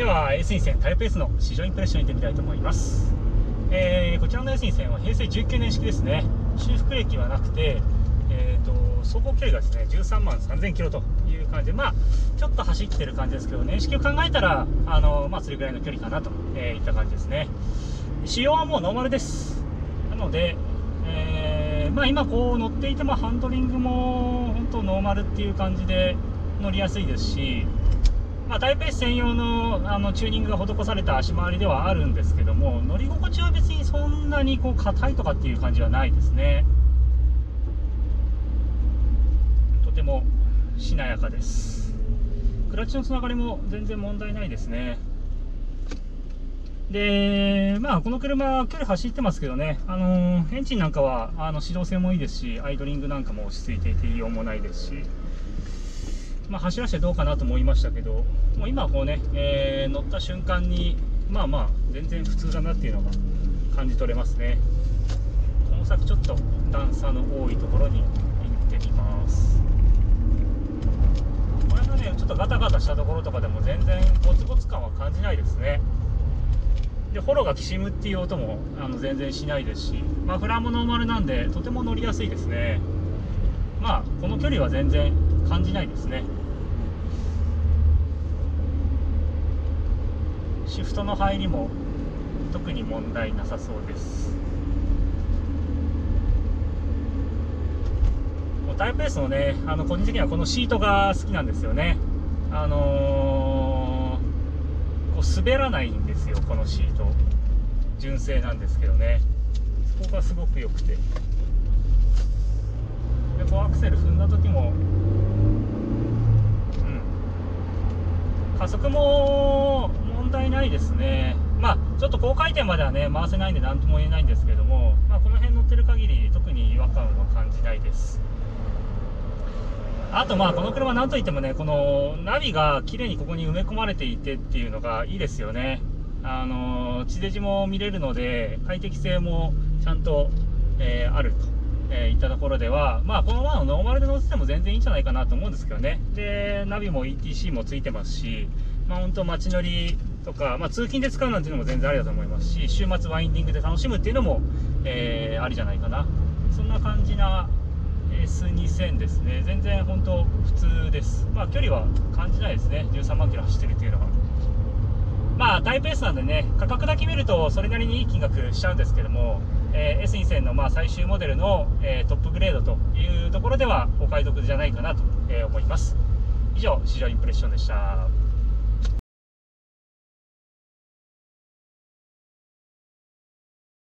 では S2000 タイプS の試乗インプレッションに行ってみたいと思います。こちらの S2000 は平成19年式ですね。修復歴はなくて、走行距離がですね13万3000キロという感じで、まあちょっと走ってる感じですけど、年式を考えたらまあそれぐらいの距離かなといった感じですね。仕様はもうノーマルです。なので、まあ今こう乗っていてもハンドリングも本当ノーマルっていう感じで乗りやすいですし、まあ、タイプS専用の、チューニングが施された足回りではあるんですけども、乗り心地は別にそんなにこう硬いとかっていう感じはないですね。とてもしなやかです。クラッチのつながりも全然問題ないですね。で、まあこの車距離走ってますけどね、エンジンなんかは始動性もいいですし、アイドリングなんかも落ち着いていて異音もないですし、まあ走らせてどうかなと思いましたけど、もう今はこうね、乗った瞬間にまあまあ全然普通だなっていうのが感じ取れますね。この先ちょっと段差の多いところに行ってみます。これがねちょっとガタガタしたところとかでも全然ゴツゴツ感は感じないですね。でホロがきしむっていう音も全然しないですし、マフラーもノーマルなんでとても乗りやすいですね。まあこの距離は全然感じないですね。シフトの入りも特に問題なさそうです。タイプSのね個人的にはこのシートが好きなんですよね。こう滑らないんですよこのシート。純正なんですけどね、そこがすごく良くて、でこうアクセル踏んだ時も、加速も問題ないですね。まあちょっと高回転まではね回せないんで何とも言えないんですけども、まあ、この辺乗ってる限り特に違和感は感じないです。あとまあこの車なんといってもね、このナビが綺麗にここに埋め込まれていてっていうのがいいですよね。地デジも見れるので快適性もちゃんと、あるといったところでは、まあこのままノーマルで乗せても全然いいんじゃないかなと思うんですけどね。でナビも ETC もついてますし、まあ本当街乗りとか、まあ、通勤で使うなんていうのも全然ありだと思いますし、週末ワインディングで楽しむっていうのも、ありじゃないかな。そんな感じなS2000 ですね。全然本当普通です。まあ距離は感じないですね。13万キロ走ってるっていうのは。まあタイプ S なんでね、価格だけ見るとそれなりにいい金額しちゃうんですけども、S2000 のまあ最終モデルの、トップグレードというところではお買い得じゃないかなと思います。以上試乗インプレッションでした。